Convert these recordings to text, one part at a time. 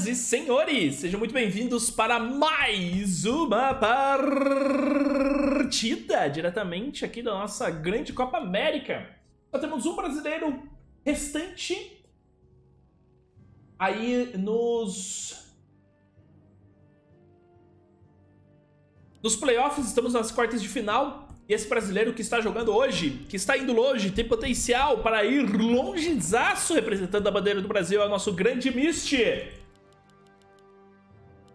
Senhoras e senhores, sejam muito bem-vindos para mais uma partida diretamente aqui da nossa grande Copa América. Só temos um brasileiro restante aí nos playoffs, estamos nas quartas de final. E esse brasileiro que está jogando hoje, que está indo longe, tem potencial para ir longe, desaço, representando a bandeira do Brasil, é o nosso grande MysT.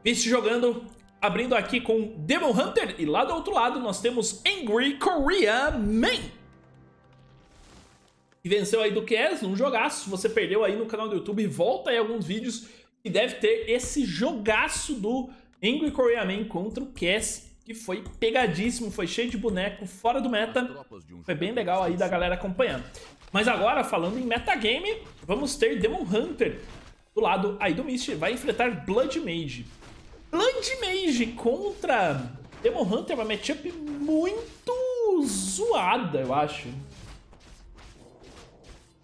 MysT jogando, abrindo aqui com Demon Hunter. E lá do outro lado nós temos Angry Korea Man, que venceu aí do Cass num jogaço. Se você perdeu aí no canal do YouTube, volta aí alguns vídeos que deve ter esse jogaço do Angry Korea Man contra o Cass, que foi pegadíssimo, foi cheio de boneco, fora do meta. Foi bem legal aí da galera acompanhando. Mas agora, falando em metagame, vamos ter Demon Hunter do lado aí do MysT. Vai enfrentar Blood Mage. Blood Mage contra Demon Hunter é uma matchup muito zoada, eu acho.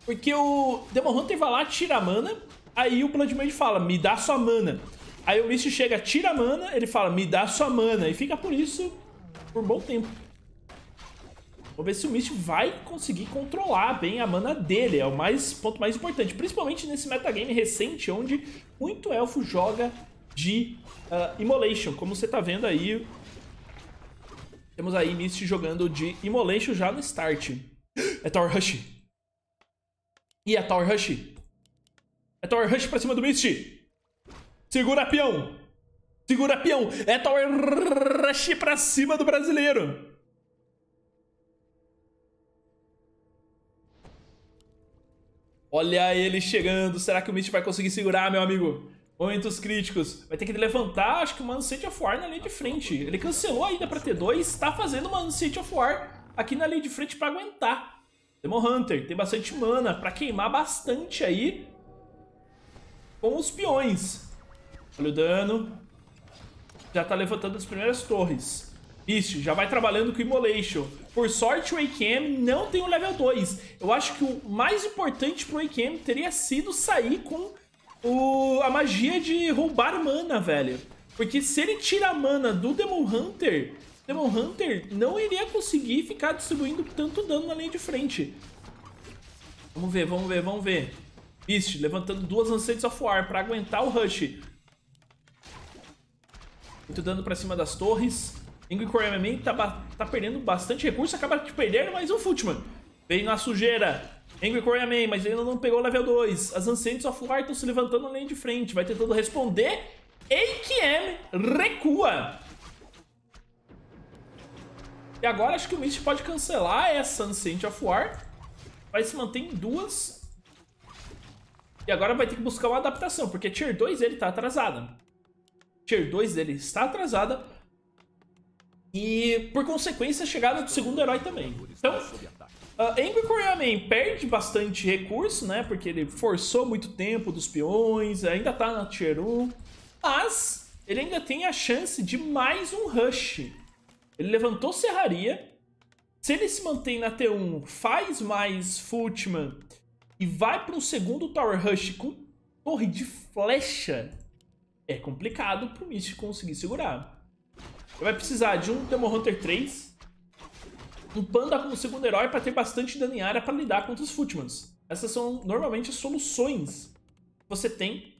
Porque o Demon Hunter vai lá, tira a mana, aí o Blood Mage fala, me dá sua mana. Aí o MysT chega, tira a mana, ele fala, me dá sua mana. E fica por isso por um bom tempo. Vou ver se o MysT vai conseguir controlar bem a mana dele. É o ponto mais importante. Principalmente nesse metagame recente, onde muito elfo joga de Immolation. Como você tá vendo aí, temos aí MysT jogando de Immolation já no start. É Tower Rush. E é Tower Rush. É Tower Rush pra cima do MysT. Segura, peão! Segura, peão! É Tower Rush pra cima do brasileiro! Olha ele chegando! Será que o MysT vai conseguir segurar, meu amigo? Momentos críticos. Vai ter que levantar, acho que uma Ancient of War na linha de frente. Ele cancelou ainda pra T2, tá fazendo uma Ancient of War aqui na linha de frente pra aguentar. Demon Hunter tem bastante mana pra queimar bastante aí com os peões. Olha o dano. Já tá levantando as primeiras torres. MysT já vai trabalhando com Immolation. Por sorte, o AKM não tem o level 2. Eu acho que o mais importante pro AKM teria sido sair com a magia de roubar mana, velho. Porque se ele tira a mana do Demon Hunter, Demon Hunter não iria conseguir ficar distribuindo tanto dano na linha de frente. Vamos ver, vamos ver, vamos ver. MysT levantando duas Ancients of War pra aguentar o Rush. Muito dano pra cima das torres. Angry Korea Man tá perdendo bastante recurso. Acaba de perder mais um Footman. Veio na sujeira. Angry Korea Man, mas ainda não pegou o level 2. As Ancients of War estão se levantando além de frente. Vai tentando responder. AKM recua. E agora acho que o MysT pode cancelar essa Ancient of War. Vai se manter em duas. E agora vai ter que buscar uma adaptação, porque Tier 2 ele tá atrasado. Tier 2 dele está atrasada e, por consequência, a chegada do segundo herói também. Então, Angry Korea Man perde bastante recurso, né? Porque ele forçou muito tempo dos peões, ainda tá na Tier 1. Mas ele ainda tem a chance de mais um Rush. Ele levantou Serraria. Se ele se mantém na T1, faz mais Footman e vai para um segundo Tower Rush com torre de flecha, é complicado pro MysT conseguir segurar. Ele vai precisar de um Demon Hunter 3, um Panda como segundo herói para ter bastante dano em área para lidar contra os Footmans. Essas são normalmente as soluções que você tem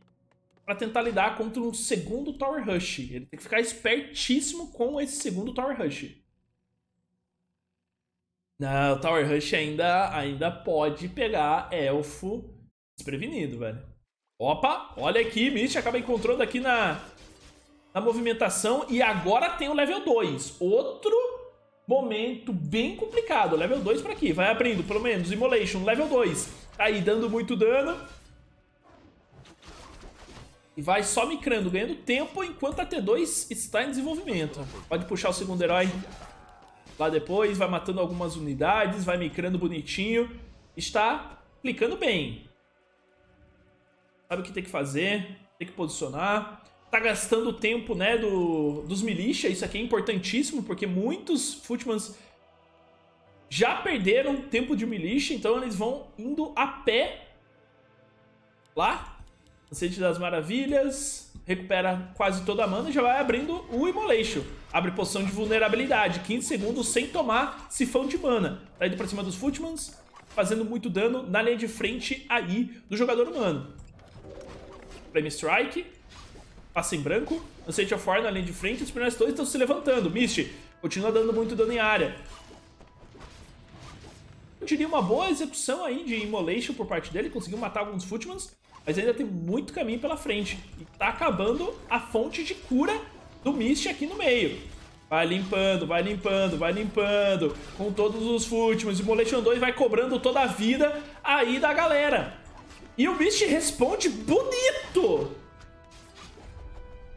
para tentar lidar contra um segundo Tower Rush. Ele tem que ficar espertíssimo com esse segundo Tower Rush. Não, o Tower Rush ainda pode pegar elfo desprevenido, velho. Opa, olha aqui, MysT acaba encontrando aqui na movimentação. E agora tem o level 2. Outro momento bem complicado. Level 2 pra aqui. Vai abrindo, pelo menos, Immolation, level 2. Tá aí, dando muito dano. E vai só micrando, ganhando tempo, enquanto a T2 está em desenvolvimento. Pode puxar o segundo herói lá depois. Vai matando algumas unidades, vai micrando bonitinho. Está clicando bem. Sabe o que tem que fazer, tem que posicionar. Tá gastando o tempo, né, dos militia. Isso aqui é importantíssimo, porque muitos Footmans já perderam tempo de militia, então eles vão indo a pé lá Sage das Maravilhas, recupera quase toda a mana e já vai abrindo o Immolation. Abre posição de vulnerabilidade, 15 segundos sem tomar sifão de mana. Tá indo pra cima dos Footmans, fazendo muito dano na linha de frente aí do jogador humano. Prime Strike, passa em branco, Ancient of War na linha de frente, os primeiros dois estão se levantando. Mist continua dando muito dano em área. Eu diria uma boa execução aí de Immolation por parte dele, conseguiu matar alguns Footmans, mas ainda tem muito caminho pela frente. E tá acabando a fonte de cura do MysT aqui no meio. Vai limpando, vai limpando, vai limpando. Com todos os Footmans. O Immolation 2 vai cobrando toda a vida aí da galera. E o MysT responde bonito.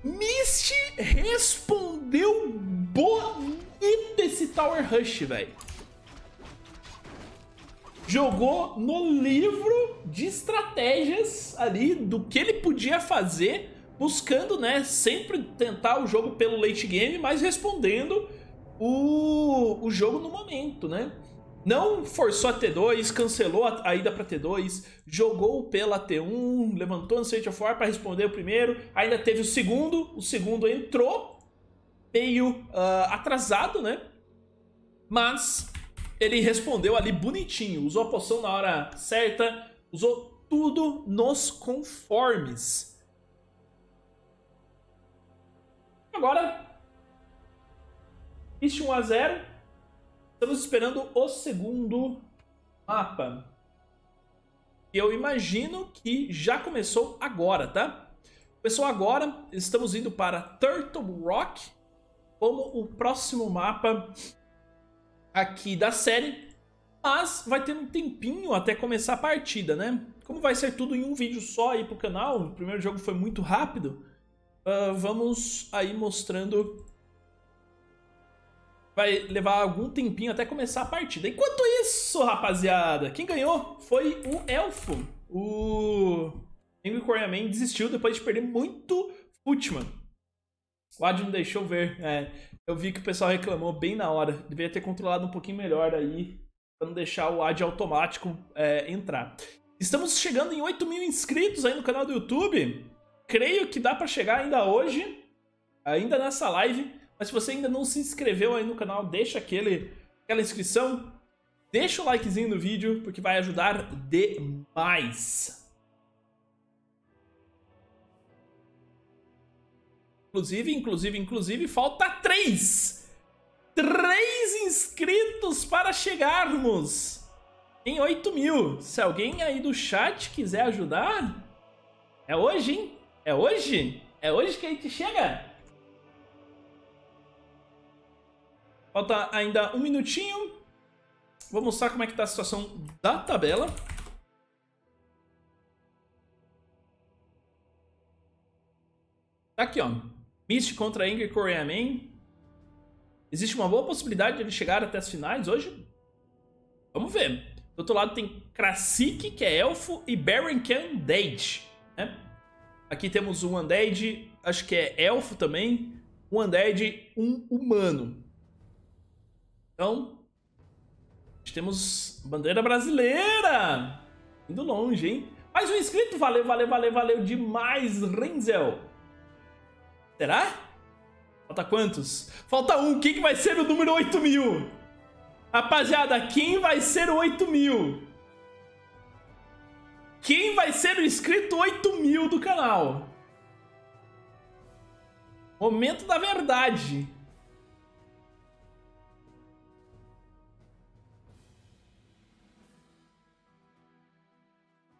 MysT respondeu bonito esse Tower Rush, velho. Jogou no livro de estratégias ali do que ele podia fazer, buscando, né, sempre tentar o jogo pelo late game, mas respondendo o jogo no momento, né? Não forçou a T2, cancelou a ida para T2, jogou pela T1, levantou no Sage of War para responder o primeiro, ainda teve o segundo entrou, meio atrasado, né? Mas ele respondeu ali bonitinho, usou a poção na hora certa, usou tudo nos conformes. Agora, existe 1 a 0. Estamos esperando o segundo mapa. Eu imagino que já começou agora, tá? Começou agora, estamos indo para Turtle Rock como o próximo mapa aqui da série, mas vai ter um tempinho até começar a partida, né? Como vai ser tudo em um vídeo só aí pro canal, o primeiro jogo foi muito rápido, vamos aí mostrando. Vai levar algum tempinho até começar a partida. Enquanto isso, rapaziada, quem ganhou foi o Elfo. O Angry Korea Man desistiu depois de perder muito Footman. O Ad não deixou ver, eu vi que o pessoal reclamou bem na hora. Deveria ter controlado um pouquinho melhor aí, pra não deixar o ad automático entrar. Estamos chegando em 8 mil inscritos aí no canal do YouTube. Creio que dá pra chegar ainda hoje, ainda nessa live. Mas se você ainda não se inscreveu aí no canal, deixa aquela inscrição. Deixa o likezinho no vídeo, porque vai ajudar demais. Inclusive, falta 3 inscritos para chegarmos em 8 mil. Se alguém aí do chat quiser ajudar, é hoje, hein? É hoje? É hoje que a gente chega? Falta ainda um minutinho. Vou mostrar como é que tá a situação da tabela. Tá aqui, ó. MysT contra Angry Korea Man. Existe uma boa possibilidade de ele chegar até as finais hoje? Vamos ver. Do outro lado tem Krasik, que é Elfo, e Baron, que é Undead, né? Aqui temos um Undead, acho que é Elfo também. Um Undead, um Humano. Então, temos bandeira brasileira. Indo longe, hein? Mais um inscrito, valeu demais, Renzel. Será? Falta quantos? Falta um. Quem que vai ser o número 8.000? Rapaziada, quem vai ser o 8.000? Quem vai ser o inscrito 8.000 do canal? Momento da verdade.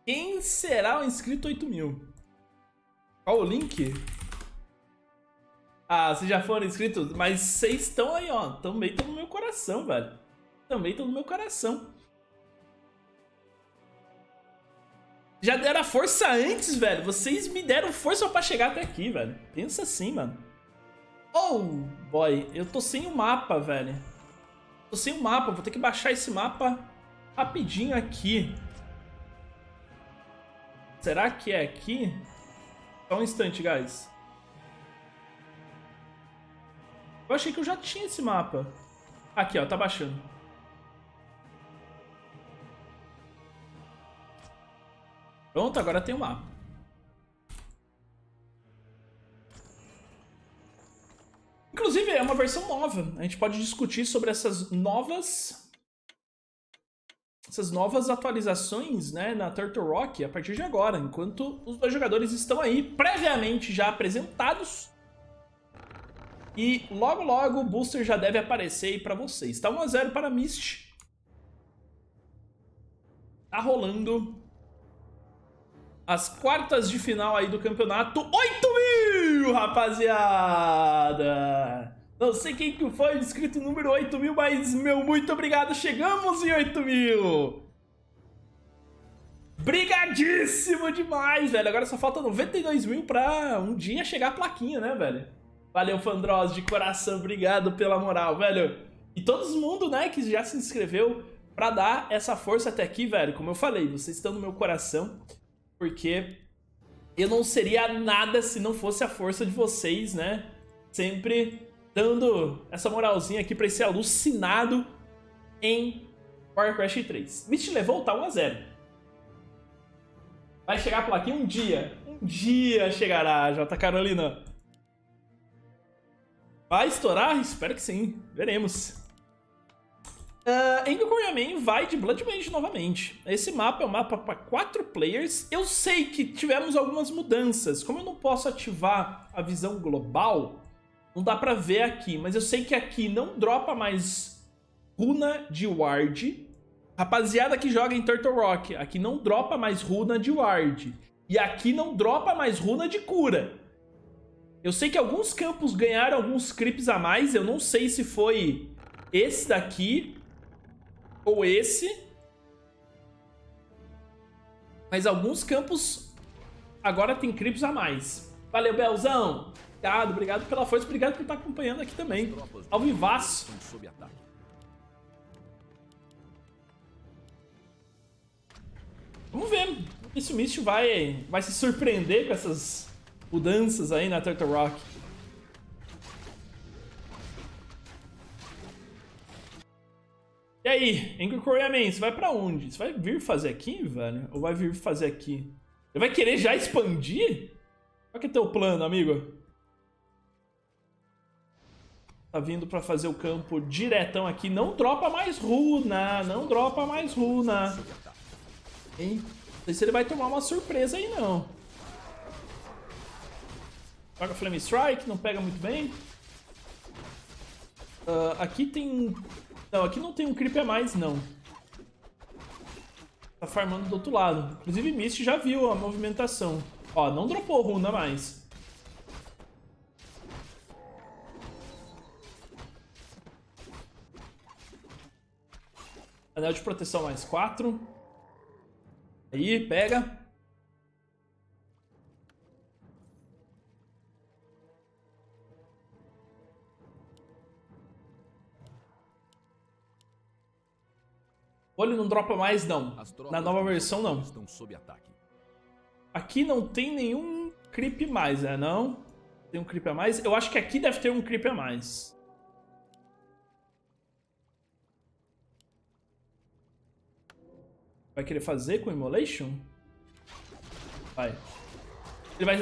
Quem será o inscrito 8.000? Qual o link? Ah, vocês já foram inscritos, mas vocês estão aí, ó. Também estão no meu coração, velho. Também estão no meu coração. Já deram força antes, velho. Vocês me deram força pra chegar até aqui, velho. Pensa assim, mano. Oh, boy. Eu tô sem o mapa, velho. Tô sem o mapa. Vou ter que baixar esse mapa rapidinho aqui. Será que é aqui? Só um instante, guys. Eu achei que eu já tinha esse mapa. Aqui, ó, tá baixando. Pronto, agora tem o mapa. Inclusive, é uma versão nova. A gente pode discutir sobre essas novas atualizações, né, na Turtle Rock a partir de agora, enquanto os dois jogadores estão aí previamente já apresentados. E logo logo o booster já deve aparecer aí pra vocês. Tá 1 a 0 para MysT. Tá rolando as quartas de final aí do campeonato. 8.000, rapaziada! Não sei quem que foi o inscrito número 8.000, mas, meu, muito obrigado. Chegamos em 8.000. Brigadíssimo demais, velho. Agora só falta 92.000 pra um dia chegar a plaquinha, né, velho? Valeu, Fandroz, de coração. Obrigado pela moral, velho. E todo mundo, né, que já se inscreveu pra dar essa força até aqui, velho. Como eu falei, vocês estão no meu coração. Porque eu não seria nada se não fosse a força de vocês, né? Sempre dando essa moralzinha aqui pra esse alucinado em Warcraft 3. MysT levou, tá 1 a 0. Vai chegar a plaquinha um dia. Um dia chegará, J. Carolina. Vai estourar? Espero que sim. Veremos. Angry Korea Man vai de Blood Mage novamente. Esse mapa é um mapa pra 4 players. Eu sei que tivemos algumas mudanças. Como eu não posso ativar a visão global, não dá pra ver aqui, mas eu sei que aqui não dropa mais runa de ward. Rapaziada que joga em Turtle Rock, aqui não dropa mais runa de ward. E aqui não dropa mais runa de cura. Eu sei que alguns campos ganharam alguns creeps a mais. Eu não sei se foi esse daqui ou esse. Mas alguns campos agora tem creeps a mais. Valeu, Belzão! Obrigado pela força, obrigado por estar acompanhando aqui também. Ao vivaço. Vamos ver se o MysT vai se surpreender com essas mudanças aí na Turtle Rock. E aí, Angry Korea Man, você vai pra onde? Você vai vir fazer aqui, velho? Ou vai vir fazer aqui? Você vai querer já expandir? Qual que é teu plano, amigo? Tá vindo pra fazer o campo diretão aqui. Não dropa mais runa. Não dropa mais runa. Hein? Não sei se ele vai tomar uma surpresa aí, não. Joga Flame Strike. Não pega muito bem. Aqui tem... Não, aqui não tem um creep a mais, não. Tá farmando do outro lado. Inclusive, MysT já viu a movimentação. Ó, não dropou runa mais. Anel de proteção mais 4. Aí, pega. Olha, não dropa mais, não. Na nova versão, não. Estão sob ataque. Aqui não tem nenhum creep mais, né? Não. Tem um creep a mais. Eu acho que aqui deve ter um creep a mais. Vai querer fazer com Immolation? Vai.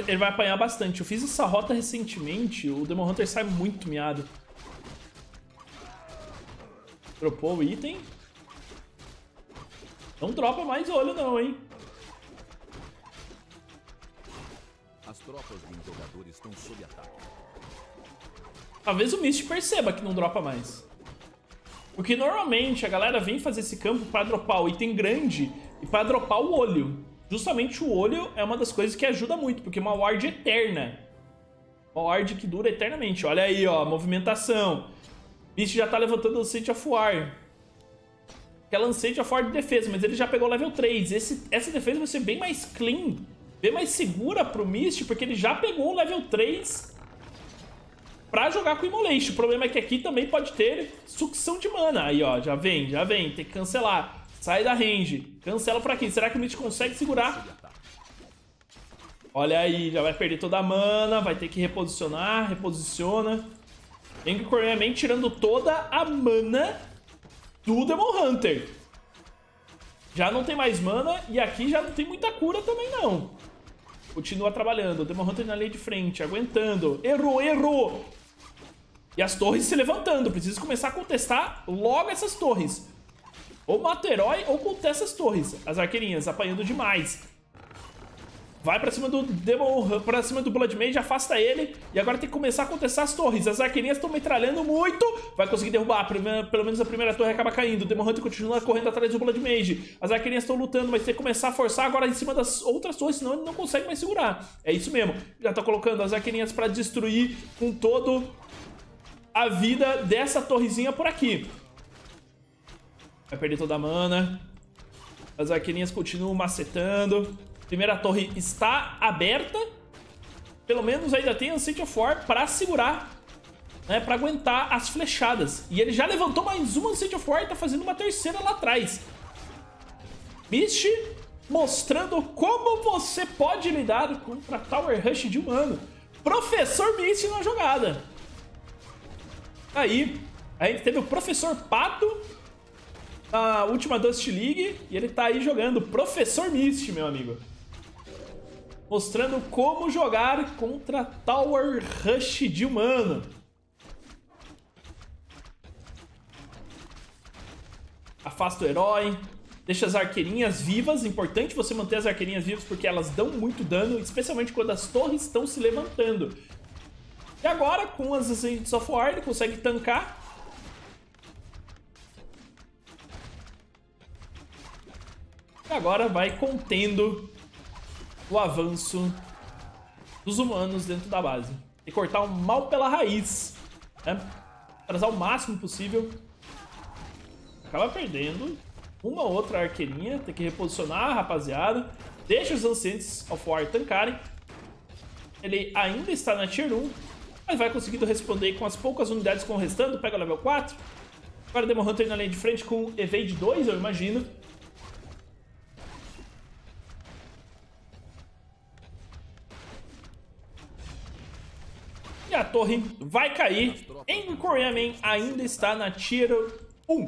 Ele vai apanhar bastante. Eu fiz essa rota recentemente. O Demon Hunter sai muito miado. Dropou o item. Não dropa mais olho não, hein? As tropas dos jogadores estão sob ataque. Talvez o MysT perceba que não dropa mais. Porque normalmente a galera vem fazer esse campo para dropar o item grande e para dropar o olho. Justamente o olho é uma das coisas que ajuda muito, porque é uma ward eterna. Uma ward que dura eternamente. Olha aí, ó, movimentação. MysT já tá levantando o City of War. Aquela Ancient Protector de defesa, mas ele já pegou level 3. Essa defesa vai ser bem mais clean, bem mais segura pro MysT, porque ele já pegou o level 3... pra jogar com Immolation. O problema é que aqui também pode ter sucção de mana. Aí, ó, já vem. Tem que cancelar. Sai da range. Cancela pra quem? Será que o MysT consegue segurar? Olha aí, já vai perder toda a mana. Vai ter que reposicionar. Reposiciona. Angry Korea Man tirando toda a mana do Demon Hunter. Já não tem mais mana. E aqui já não tem muita cura também, não. Continua trabalhando. O Demon Hunter na linha de frente. Aguentando. Errou. E as torres se levantando. Preciso começar a contestar logo essas torres. Ou mata o herói ou contesta as torres. As arqueirinhas apanhando demais. Vai pra cima do Demon, pra cima do Blood Mage, afasta ele. E agora tem que começar a contestar as torres. As arqueirinhas estão metralhando muito. Vai conseguir derrubar, pelo menos a primeira torre acaba caindo. O Demon Hunter continua correndo atrás do Blood Mage. As arqueirinhas estão lutando, mas tem que começar a forçar agora em cima das outras torres, senão ele não consegue mais segurar. É isso mesmo. Já tá colocando as arqueirinhas pra destruir com todo a vida dessa torrezinha por aqui. Vai perder toda a mana. As arqueirinhas continuam macetando. Primeira torre está aberta. Pelo menos ainda tem Ancient of War para segurar, né, para aguentar as flechadas. E ele já levantou mais uma Ancient of War e está fazendo uma terceira lá atrás. MysT mostrando como você pode lidar contra Tower Rush de humano. Professor MysT na jogada. Aí, a gente teve o Professor Pato na última Dust League e ele está aí jogando Professor MysT, meu amigo. Mostrando como jogar contra Tower Rush de humano. Afasta o herói. Deixa as arqueirinhas vivas. Importante você manter as arqueirinhas vivas porque elas dão muito dano. Especialmente quando as torres estão se levantando. E agora com as Ancients of War ele consegue tancar. E agora vai contendo o avanço dos humanos dentro da base. E cortar o mal pela raiz, né? Atrasar o máximo possível. Acaba perdendo uma outra arqueirinha. Tem que reposicionar, rapaziada. Deixa os Ancients of War tancarem. Ele ainda está na Tier 1, mas vai conseguindo responder com as poucas unidades que estão restando. Pega o level 4. Agora o Demon Hunter na linha de frente com Evade 2, eu imagino. E a torre vai cair. Angry Korea Man ainda está na Tier 1.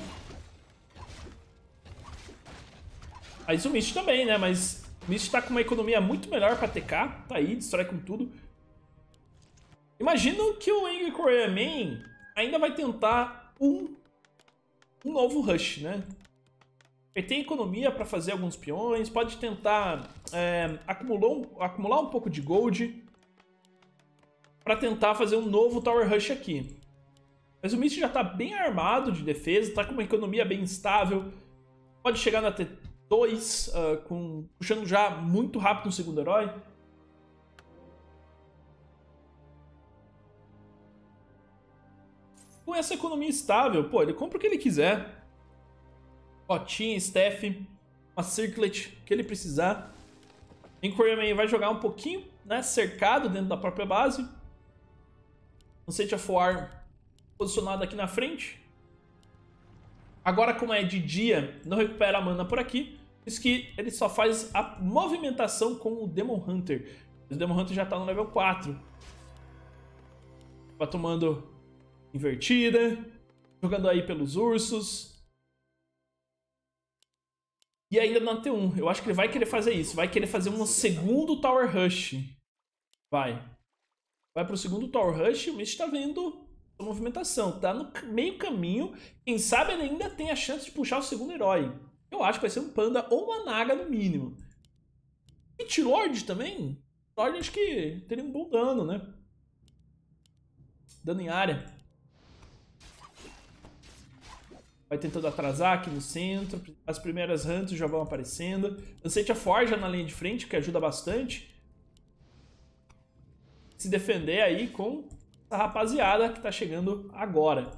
Aí o MysT também, né? Mas o MysT tá com uma economia muito melhor para TK. Tá aí, destrói com tudo. Imagino que o Angry Korea Man ainda vai tentar um novo rush, né? Ele tem economia para fazer alguns peões. Pode tentar acumular um pouco de gold para tentar fazer um novo Tower Rush aqui. Mas o MysT já está bem armado de defesa, está com uma economia bem estável. Pode chegar na T2, puxando já muito rápido o segundo herói. Com essa economia estável, pô, ele compra o que ele quiser. Potinha, staff, uma circlet, o que ele precisar. O Korea Man vai jogar um pouquinho, né, cercado dentro da própria base. O Sage of War posicionado aqui na frente. Agora, como é de dia, não recupera a mana por aqui. Por isso que ele só faz a movimentação com o Demon Hunter. O Demon Hunter já está no level 4. Vai tomando invertida. Jogando aí pelos ursos. E ainda na T1. Eu acho que ele vai querer fazer isso. Vai querer fazer um segundo Tower Rush. Vai pro segundo Tower Rush. O MysT tá vendo a movimentação. Tá no meio caminho. Quem sabe ele ainda tem a chance de puxar o segundo herói. Eu acho que vai ser um Panda ou uma Naga no mínimo. E T-Lord também? T-Lord acho que teria um bom dano, né? Dano em área. Vai tentando atrasar aqui no centro. As primeiras Hunters já vão aparecendo. Ancient of War já na linha de frente, que ajuda bastante. Se defender aí com a rapaziada que tá chegando agora.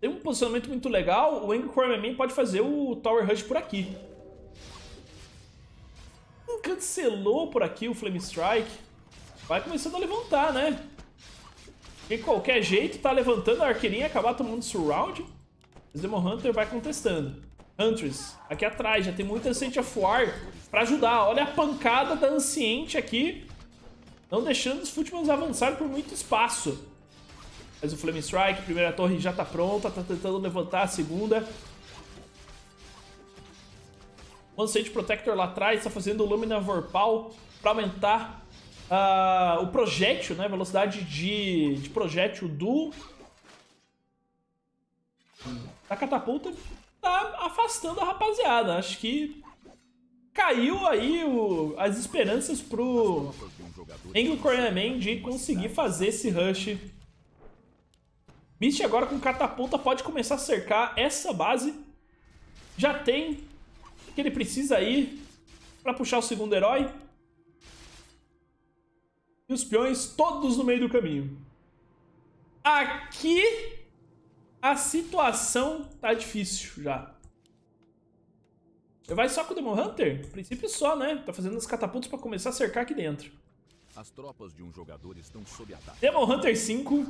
Tem um posicionamento muito legal. O Angry Korea Man pode fazer o Tower Rush por aqui. Cancelou por aqui o Flame Strike. Vai começando a levantar, né? De qualquer jeito, tá levantando a arqueirinha e acabar tomando surround. O Demon Hunter vai contestando. Huntress, aqui atrás, já tem muita Ancient of War pra ajudar. Olha a pancada da Anciente aqui. Não deixando os Footmans avançar por muito espaço. Mas o Flame Strike, primeira torre já tá pronta. Tá tentando levantar a segunda. O Ancient Protector lá atrás tá fazendo o Lumina Vorpal pra aumentar o projétil, né? Velocidade de projétil do... da catapulta tá afastando a rapaziada. Acho que caiu aí as esperanças pro Angry Korea Man de conseguir fazer esse rush. MysT agora com catapulta pode começar a cercar essa base. Já tem o que ele precisa aí pra puxar o segundo herói. E os peões todos no meio do caminho. Aqui... a situação tá difícil já. Vai só com o Demon Hunter? A princípio só, né? Tá fazendo as catapultas pra começar a cercar aqui dentro. As tropas de um jogador estão sob ataque. Demon Hunter 5.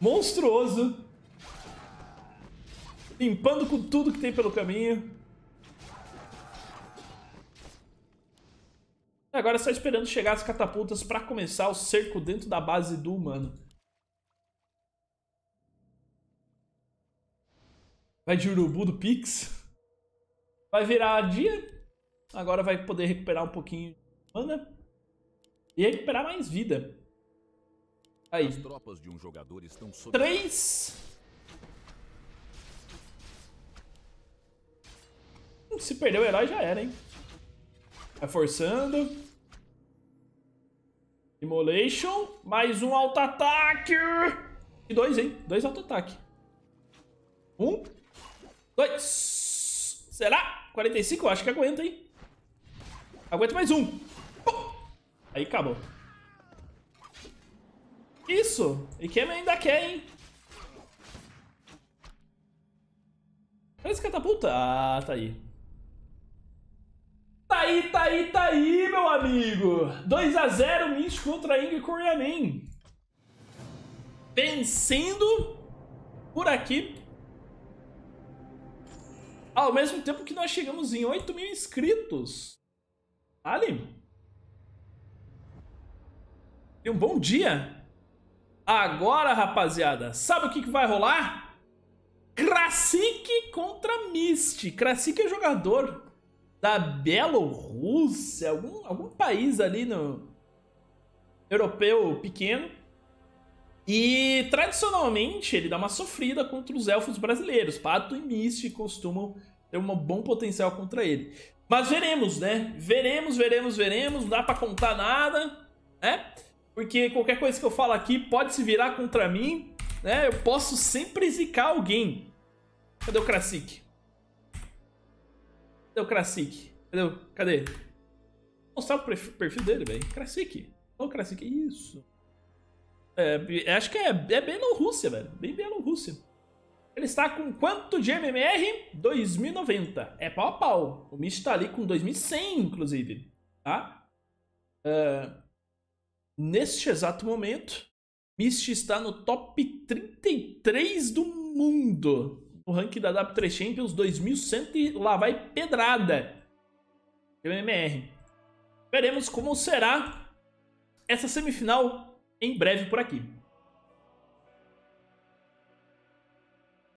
Monstruoso. Limpando com tudo que tem pelo caminho. Agora é só esperando chegar as catapultas pra começar o cerco dentro da base do humano. Vai de urubu do Pix. Vai virar dia. Agora vai poder recuperar um pouquinho de mana. E recuperar mais vida. Aí. 3. Se perder o herói já era, hein? Vai forçando. Immolation. Mais um auto-ataque. E 2, hein? 2 auto-ataque. 1, 2. Será? 45? Eu acho que aguenta, hein? Aguenta mais um. Aí acabou. Isso. E quem ainda quer, hein? Olha esse catapulta. Ah, tá aí. Tá aí, tá aí, tá aí, meu amigo. 2 a 0, MysT contra Angry Korea Man. Vencendo por aqui. Ao mesmo tempo que nós chegamos em 8.000 inscritos. Vale? E um bom dia. Agora, rapaziada, sabe o que vai rolar? Krasik contra MysT. Krasik é jogador da Bielorrússia, algum país ali no europeu pequeno. E tradicionalmente ele dá uma sofrida contra os elfos brasileiros. Pato e MysT costumam ter um bom potencial contra ele. Mas veremos, né? Veremos. Não dá pra contar nada, né? Porque qualquer coisa que eu falo aqui pode se virar contra mim, né? Eu posso sempre zicar alguém. Cadê o Krasik? Cadê o Krasik? Cadê? Vou mostrar o perfil dele, velho. Krasik. Ô, oh, Krasik. Isso. É, acho que é Bielorrússia, velho. Bem Bielorrússia. Ele está com quanto de MMR? 2090. É pau a pau. O MysT está ali com 2100, inclusive. Tá? Neste exato momento, MysT está no top 33 do mundo. O ranking da W3 Champions, 2100 e lá vai pedrada. MMR. Veremos como será essa semifinal em breve por aqui.